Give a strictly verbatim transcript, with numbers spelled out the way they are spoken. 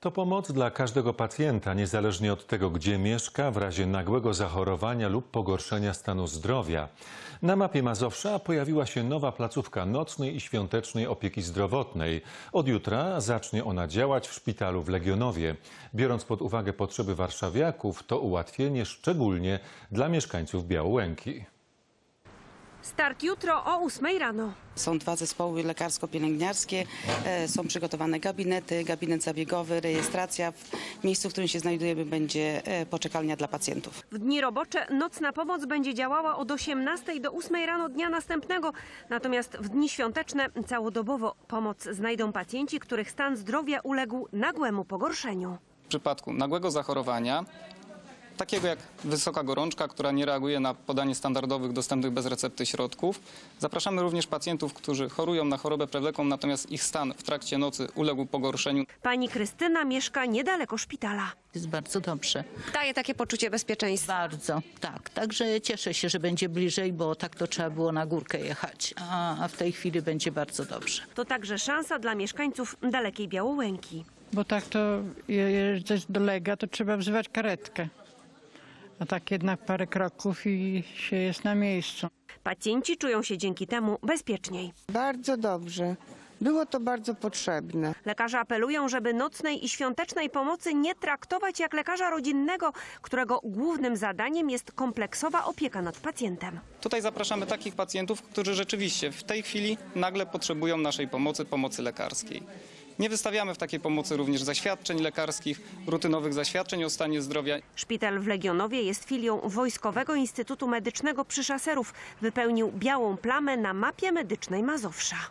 To pomoc dla każdego pacjenta, niezależnie od tego, gdzie mieszka, w razie nagłego zachorowania lub pogorszenia stanu zdrowia. Na mapie Mazowsza pojawiła się nowa placówka nocnej i świątecznej opieki zdrowotnej. Od jutra zacznie ona działać w szpitalu w Legionowie. Biorąc pod uwagę potrzeby warszawiaków, to ułatwienie szczególnie dla mieszkańców Białołęki. Start jutro o ósmej rano. Są dwa zespoły lekarsko-pielęgniarskie, są przygotowane gabinety, gabinet zabiegowy, rejestracja. W miejscu, w którym się znajdujemy, będzie poczekalnia dla pacjentów. W dni robocze nocna pomoc będzie działała od osiemnastej do ósmej rano dnia następnego. Natomiast w dni świąteczne całodobowo pomoc znajdą pacjenci, których stan zdrowia uległ nagłemu pogorszeniu. W przypadku nagłego zachorowania, takiego jak wysoka gorączka, która nie reaguje na podanie standardowych, dostępnych bez recepty środków. Zapraszamy również pacjentów, którzy chorują na chorobę przewlekłą, natomiast ich stan w trakcie nocy uległ pogorszeniu. Pani Krystyna mieszka niedaleko szpitala. Jest bardzo dobrze. Daje takie poczucie bezpieczeństwa. Bardzo, tak. Także cieszę się, że będzie bliżej, bo tak to trzeba było na górkę jechać. A w tej chwili będzie bardzo dobrze. To także szansa dla mieszkańców dalekiej Białołęki. Bo tak to, jeżeli coś dolega, to trzeba wzywać karetkę. A tak jednak parę kroków i się jest na miejscu. Pacjenci czują się dzięki temu bezpieczniej. Bardzo dobrze. Było to bardzo potrzebne. Lekarze apelują, żeby nocnej i świątecznej pomocy nie traktować jak lekarza rodzinnego, którego głównym zadaniem jest kompleksowa opieka nad pacjentem. Tutaj zapraszamy takich pacjentów, którzy rzeczywiście w tej chwili nagle potrzebują naszej pomocy, pomocy lekarskiej. Nie wystawiamy w takiej pomocy również zaświadczeń lekarskich, rutynowych zaświadczeń o stanie zdrowia. Szpital w Legionowie jest filią Wojskowego Instytutu Medycznego przy Szaserów. Wypełnił białą plamę na mapie medycznej Mazowsza.